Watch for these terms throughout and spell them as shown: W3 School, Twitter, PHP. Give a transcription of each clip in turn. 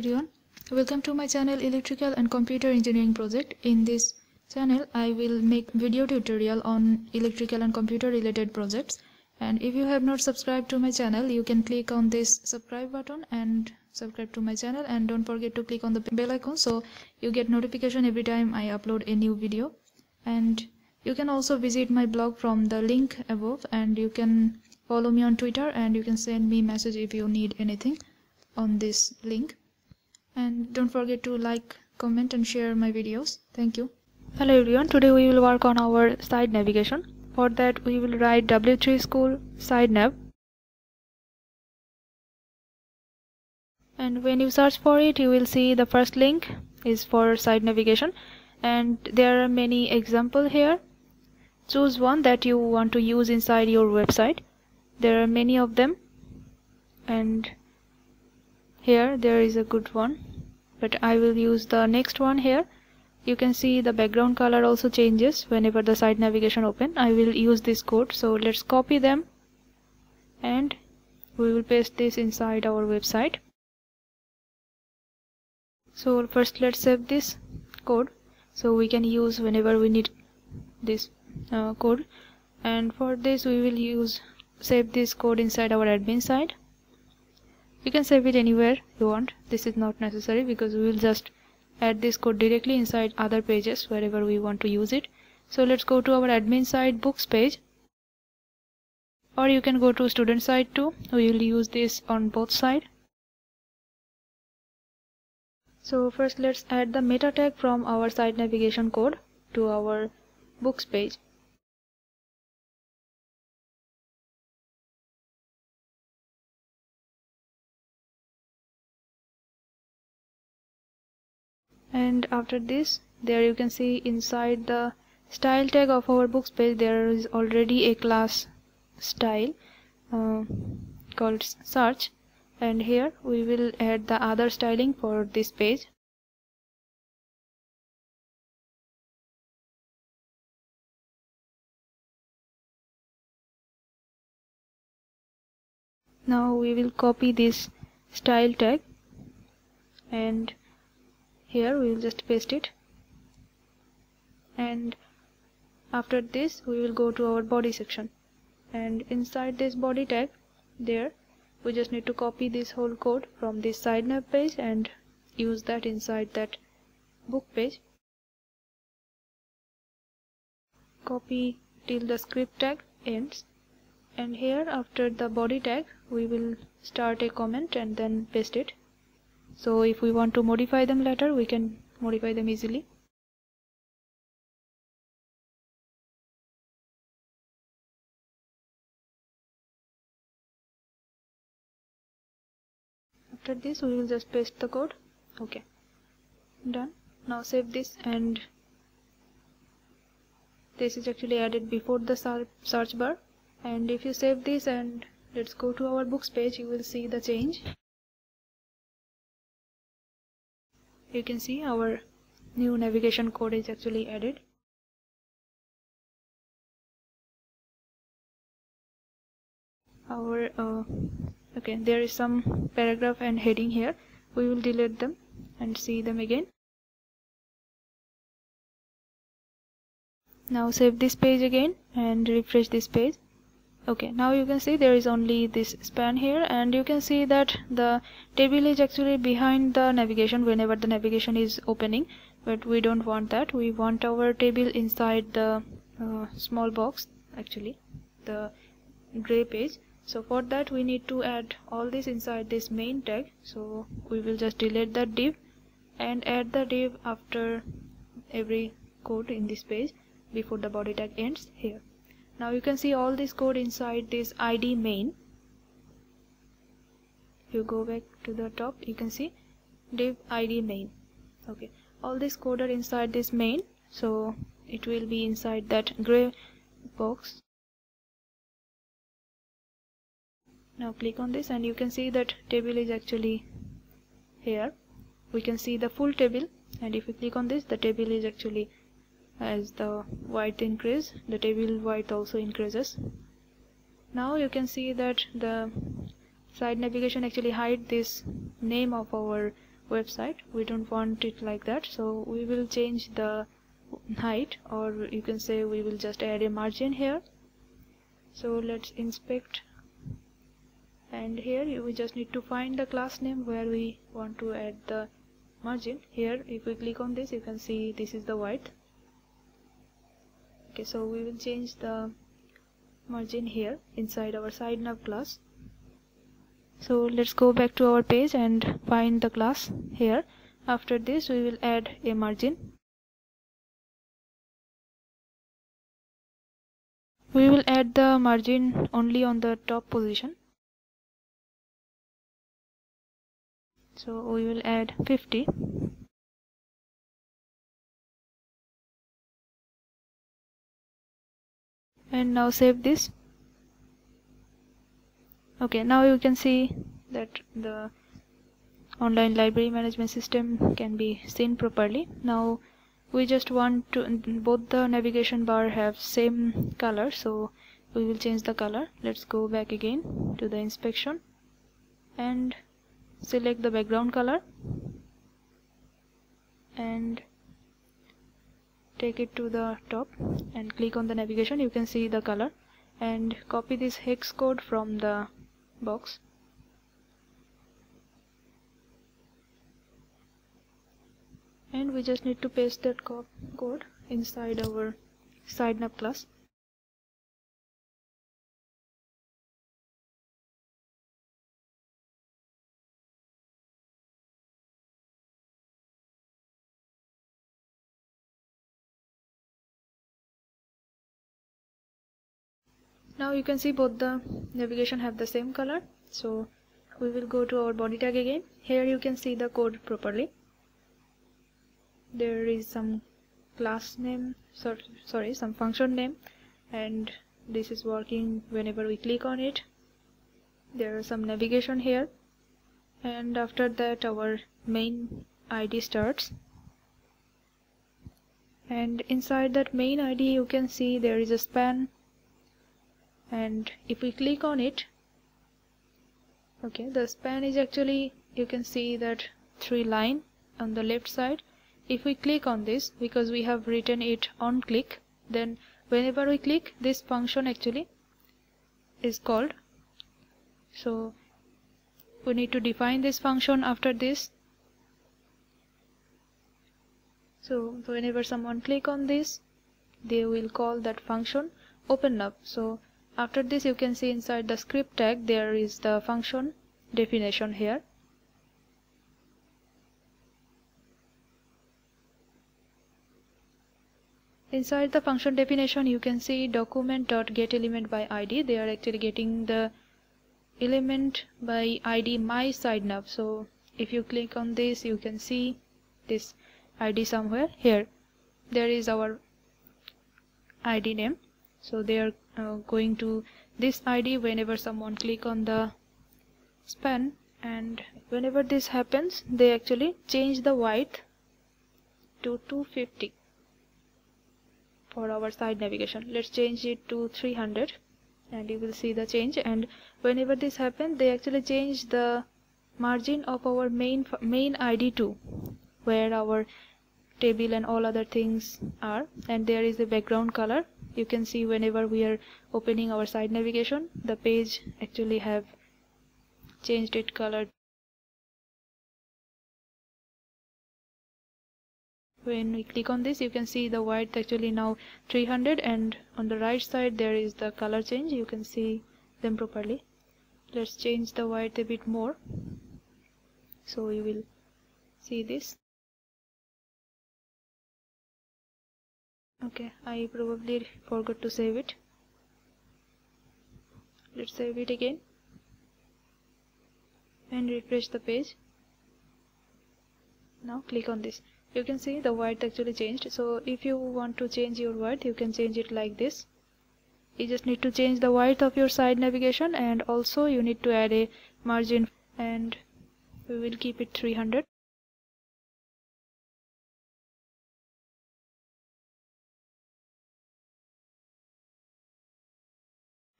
everyone, welcome to my channel Electrical and Computer Engineering Project. In this channel I will make video tutorial on electrical and computer related projects, and if you have not subscribed to my channel you can click on this subscribe button and subscribe to my channel, and don't forget to click on the bell icon so you get notification every time I upload a new video. And you can also visit my blog from the link above, and you can follow me on Twitter and you can send me message if you need anything on this link. And don't forget to like, comment and share my videos. Thank you. Hello everyone, today we will work on our site navigation. For that we will write W3 School site nav, and when you search for it you will see the first link is for site navigation, and there are many examples here. Choose one that you want to use inside your website. There are many of them, and here there is a good one, but I will use the next one here. You can see the background color also changes whenever the site navigation open. I will use this code, so let's copy them and we will paste this inside our website. So first let's save this code so we can use whenever we need this code, and for this we will save this code inside our admin side. You can save it anywhere you want. This is not necessary because we will just add this code directly inside other pages wherever we want to use it. So let's go to our admin side books page, or you can go to student side too. We will use this on both sides. So first let's add the meta tag from our site navigation code to our books page. And after this, there you can see inside the style tag of our books page there is already a class style called search, and here we will add the other styling for this page. Now we will copy this style tag and here we will just paste it, and after this we will go to our body section, and inside this body tag there we just need to copy this whole code from this site nav page and use that inside that book page. Copy till the script tag ends, and here after the body tag we will start a comment and then paste it. So if we want to modify them later, we can modify them easily. After this, we will just paste the code. Okay, done. Now save this, and this is actually added before the search bar. And if you save this and let's go to our books page, you will see the change. You can see our new navigation code is actually added. Our okay, there is some paragraph and heading here. We will delete them and see them again. Now save this page again and refresh this page. Okay, now you can see there is only this span here, and you can see that the table is actually behind the navigation whenever the navigation is opening, but we don't want that. We want our table inside the small box, actually the gray page. So for that we need to add all this inside this main tag, so we will just delete that div and add the div after every code in this page before the body tag ends here. Now you can see all this code inside this id main. You go back to the top, you can see div id main. Okay, all this code are inside this main, so it will be inside that gray box. Now click on this and you can see that table is actually here. We can see the full table, and if you click on this the table is actually, as the width increase, the table width also increases. Now you can see that the site navigation actually hide this name of our website. We don't want it like that, so we will change the height, or you can say we will just add a margin here. So let's inspect, and here we just need to find the class name where we want to add the margin. Here if we click on this, you can see this is the width. Okay, so we will change the margin here inside our sideNav class. So let's go back to our page and find the class here. After this we will add a margin. We will add the margin only on the top position. So we will add 50. And now save this. Okay, now you can see that the online library management system can be seen properly. Now we just want to both the navigation bar have same color, so we will change the color. Let's go back again to the inspection and select the background color and take it to the top and click on the navigation. You can see the color, and copy this hex code from the box. And we just need to paste that code inside our sideNav class. Now you can see both the navigation have the same color, so we will go to our body tag again. Here you can see the code properly. There is some class name, some function name, and this is working whenever we click on it. There are some navigation here, and after that our main ID starts, and inside that main ID you can see there is a span, and if we click on it, okay, the span is actually, you can see that 3 line on the left side. If we click on this, because we have written it on click, then whenever we click, this function actually is called. So we need to define this function after this. So whenever someone click on this, they will call that function openNav. So after this, you can see inside the script tag, there is the function definition here. Inside the function definition, you can see document.getElementById. They are actually getting the element by ID mySideNav. So if you click on this, you can see this ID somewhere here. There is our ID name. So they are going to this ID whenever someone click on the span, and whenever this happens, they actually change the width to 250. For our side navigation, let's change it to 300, and you will see the change. And whenever this happens, they actually change the margin of our main ID to where our table and all other things are, and there is a background color. You can see whenever we are opening our side navigation, the page actually have changed its color. When we click on this, you can see the width actually now 300, and on the right side there is the color change. You can see them properly. Let's change the width a bit more, so you will see this. Okay, I probably forgot to save it. Let's save it again and refresh the page. Now click on this. You can see the width actually changed. So if you want to change your width, you can change it like this. You just need to change the width of your side navigation, and also you need to add a margin, and we will keep it 300.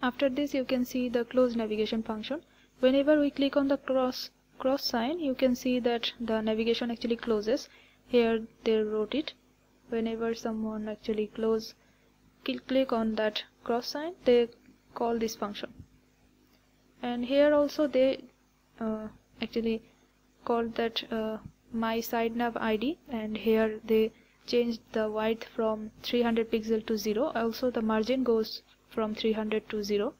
After this, you can see the close navigation function. Whenever we click on the cross cross sign, you can see that the navigation actually closes. Here they wrote it, whenever someone actually click on that cross sign, they call this function. And here also they actually called that my sitenav id, and here they changed the width from 300 pixel to 0. Also the margin goes from 300 to 0.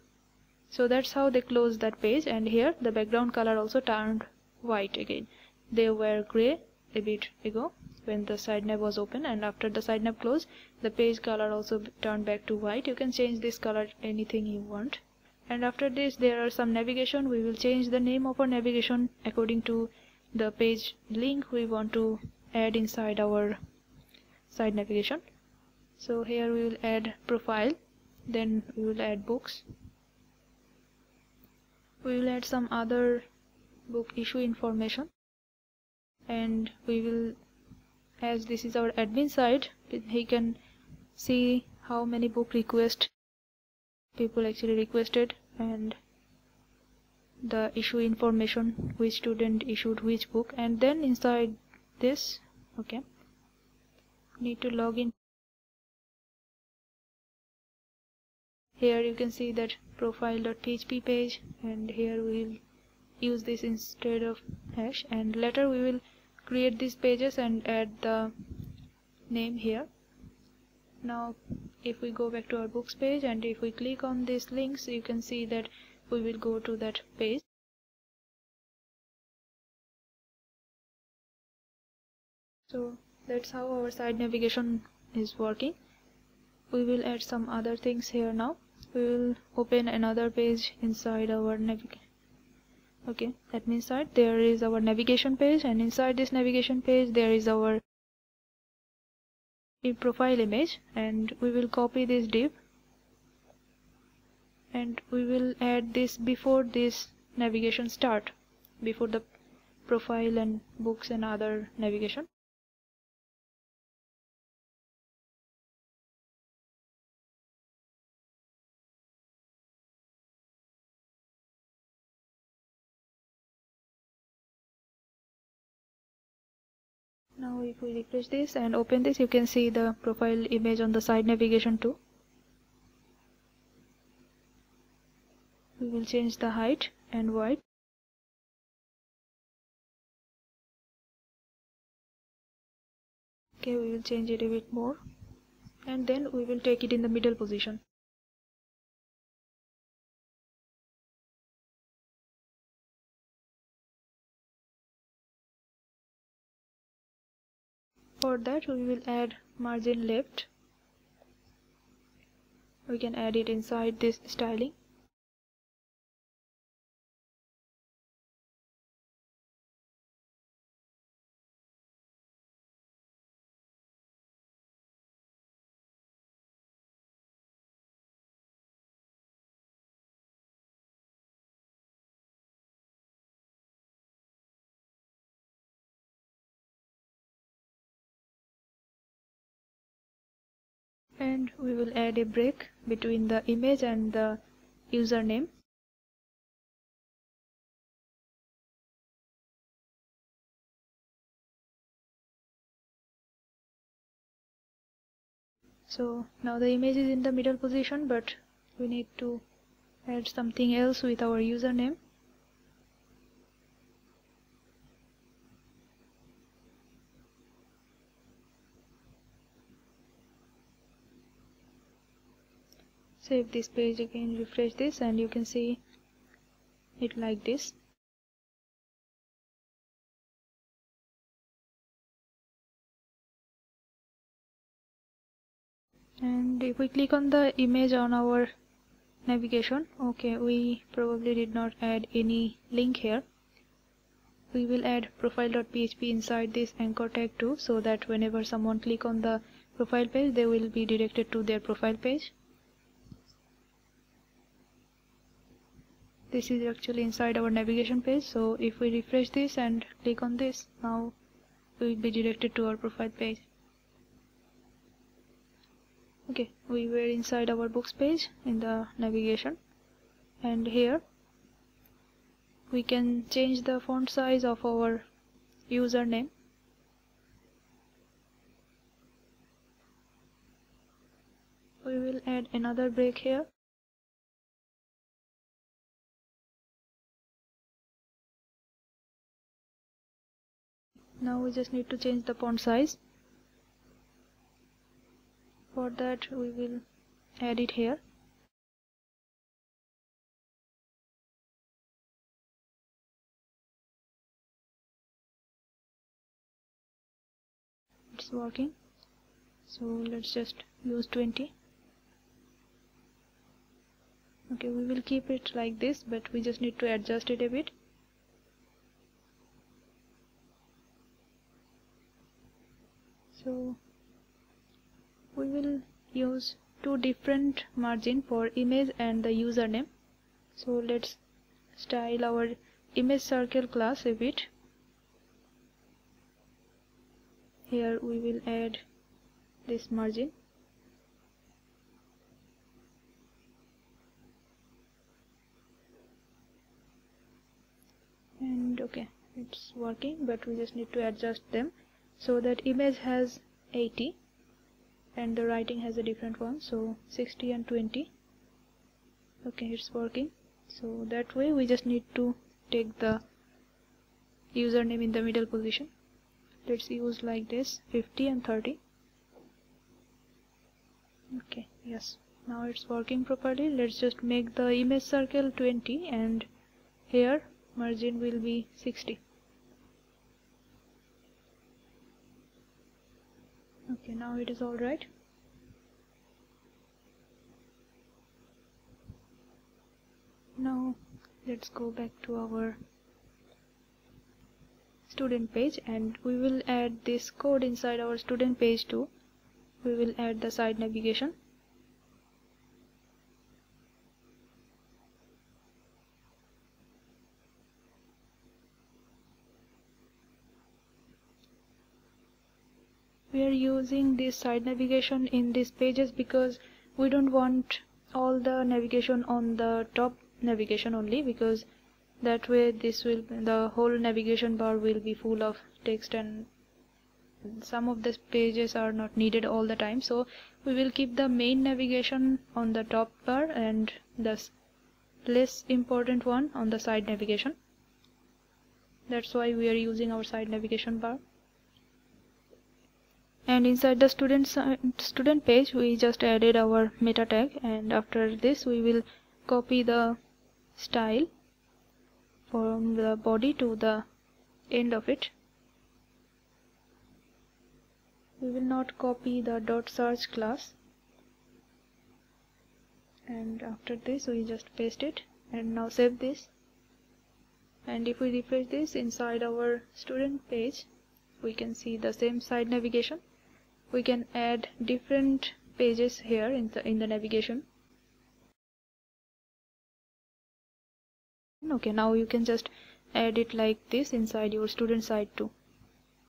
So that's how they closed that page. And here the background color also turned white again. They were gray a bit ago when the sitenav was open, and after the sitenav closed, the page color also turned back to white. You can change this color anything you want. And after this, there are some navigation. We will change the name of our navigation according to the page link we want to add inside our site navigation. So here we will add profile, then we will add books, we will add some other book issue information, and we will, as this is our admin site, he can see how many book requests people actually requested and the issue information, which student issued which book. And then inside this, okay, need to log in. Here you can see that profile.php page, and here we will use this instead of hash, and later we will create these pages and add the name here. Now if we go back to our books page and if we click on these links, you can see that we will go to that page. So that's how our site navigation is working. We will add some other things here now. We will open another page inside our admin site. There is our navigation page, and inside this navigation page there is our profile image, and we will copy this div and we will add this before this navigation start, before the profile and books and other navigation. Now if we refresh this and open this, you can see the profile image on the site navigation too. We will change the height and width. Okay, we will change it a bit more, and then we will take it in the middle position. For that we will add margin left. We can add it inside this styling. And we will add a break between the image and the username. So now the image is in the middle position, but we need to add something else with our username. Save this page again, refresh this, and you can see it like this. And if we click on the image on our navigation, okay, we probably did not add any link here. We will add profile.php inside this anchor tag too, so that whenever someone click on the profile page, they will be directed to their profile page. This is actually inside our navigation page, so if we refresh this and click on this, now we will be directed to our profile page. Okay, we were inside our books page in the navigation, and here we can change the font size of our username. We will add another break here. Now we just need to change the font size. For that we will add it here. It's working, so let's just use 20. Okay, we will keep it like this, but we just need to adjust it a bit. So we will use two different margin for image and the username. So let's style our image circle class a bit. Here we will add this margin. And okay, it's working, but we just need to adjust them so that image has 80 and the writing has a different one, so 60 and 20. Okay, it's working. So that way we just need to take the username in the middle position. Let's use like this, 50 and 30. Okay, yes, now it's working properly. Let's just make the image circle 20 and here margin will be 60. Okay, now it is all right. Now let's go back to our student page and we will add this code inside our student page too. We will add the side navigation. We are using this side navigation in these pages because we don't want all the navigation on the top navigation only, because that way the whole navigation bar will be full of text and some of the pages are not needed all the time. So we will keep the main navigation on the top bar and the less important one on the side navigation. That's why we are using our side navigation bar. And inside the student page we just added our meta tag, and after this we will copy the style from the body to the end of it. We will not copy the dot search class, and after this we just paste it and now save this. And if we refresh this inside our student page, we can see the same side navigation. We can add different pages here in the navigation. Okay, now you can just add it like this inside your student side too.